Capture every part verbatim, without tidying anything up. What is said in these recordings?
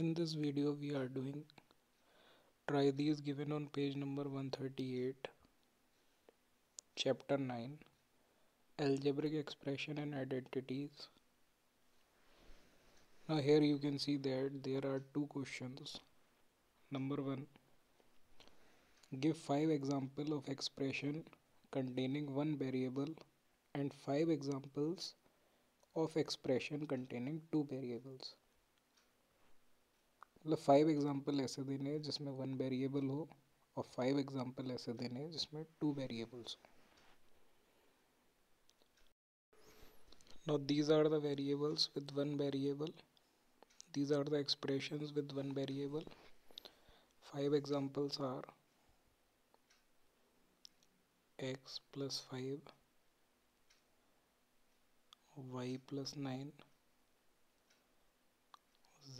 In this video we are doing try these given on page number one thirty-eight, chapter nine, algebraic expression and identities. Now here you can see that there are two questions. Number one, give five examples of expression containing one variable and five examples of expression containing two variables. मतलब five example ऐसे देने हैं जिसमें one variable हो और five example ऐसे देने हैं जिसमें टू वेरिएबल्स हो. Now these are the variables with one variable. These are the expressions with one variable. Five examples are x plus five, y plus nine,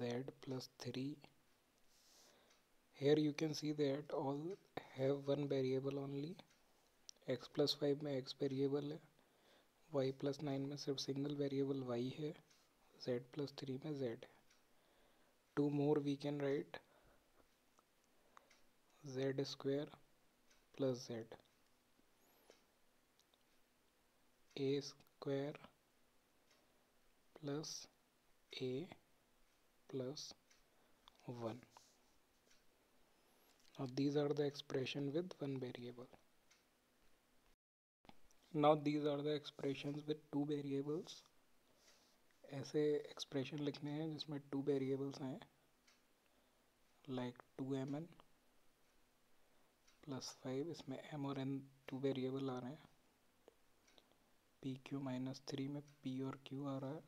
z plus three. Here you can see that all have one variable only. X plus five में x variable है, y plus nine में सिर्फ single variable y है, z plus three में z है. Two more we can write z square plus z, a square plus a plus one. Now these are the expression with one variable. Now these are the expressions with two variables. ऐसे expression लिखने हैं जिसमें two variables हैं, like two m n plus five. इसमें m और n two variable आ रहे हैं. पी क्यू माइनस थ्री में p और q आ रहा है.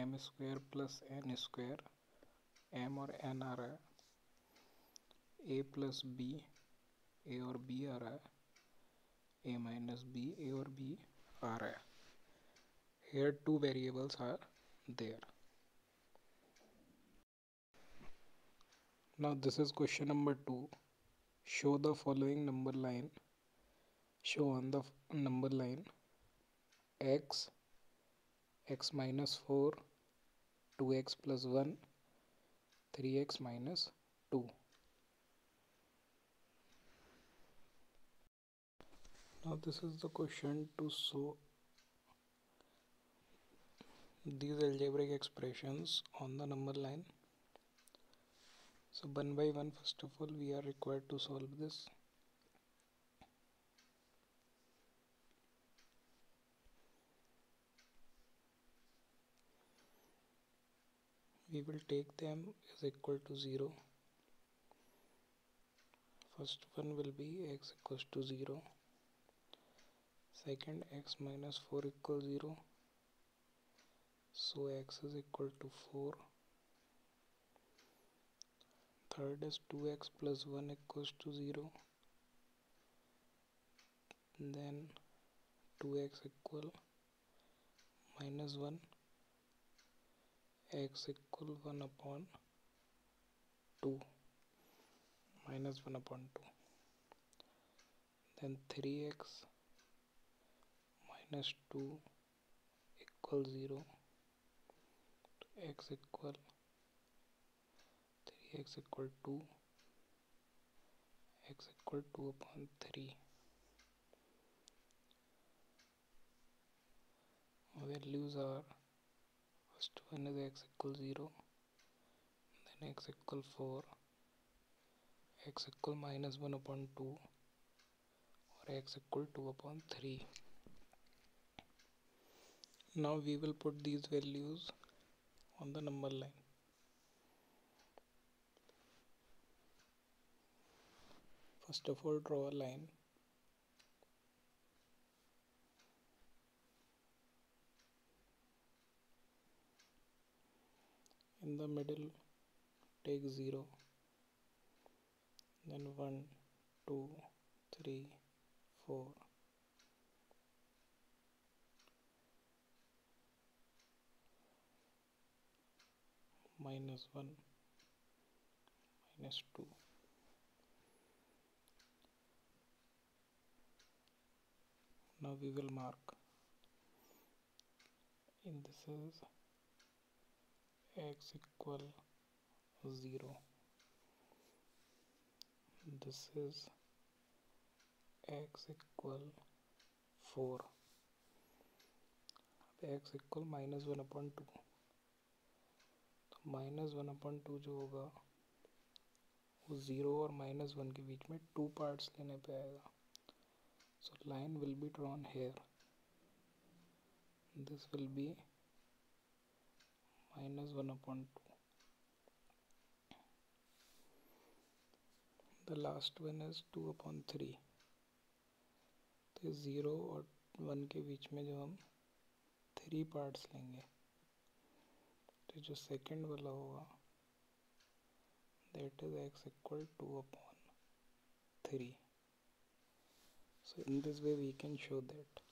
M square plus N square, M और एन आ रहा है. ए प्लस बी, ए और बी आ रहा है. ए माइनस बी, ए और बी आ रहा है. Here two variables are there. Now this is question number two. Show the following number line. Show on the number line X, x minus four, two x plus one, three x minus two. Now this is the question to show these algebraic expressions on the number line. So one by one, first of all we are required to solve this. We will take them as equal to zero. First one will be x equals to zero. Second, x minus four equals zero. So x is equal to four. Third is two x plus one equals to zero. And then two x equal minus one. X equal one upon two, minus one upon two. Then three x minus two equal zero. X equal three x equal two. X equal two upon three. Values are first one is x equal zero, then x equal four, x equal minus one upon two, or x equal two upon three. Now we will put these values on the number line. First of all, draw a line. In the middle, take zero, then one, two, three, four. Minus one, minus two. Now we will mark. And this is x equal zero. This is x equal four. X equal minus one upon two. तो minus one upon two जो होगा वो zero और minus one के बीच में two parts लेने पे आएगा. So line will be drawn here. This will be minus one upon two. The last one is two upon three. तो ज़ीरो और वन के बीच में जो हम थ्री पार्ट्स लेंगे तो जो सेकंड वाला होगा that is x equal two upon three. So in this way we can show that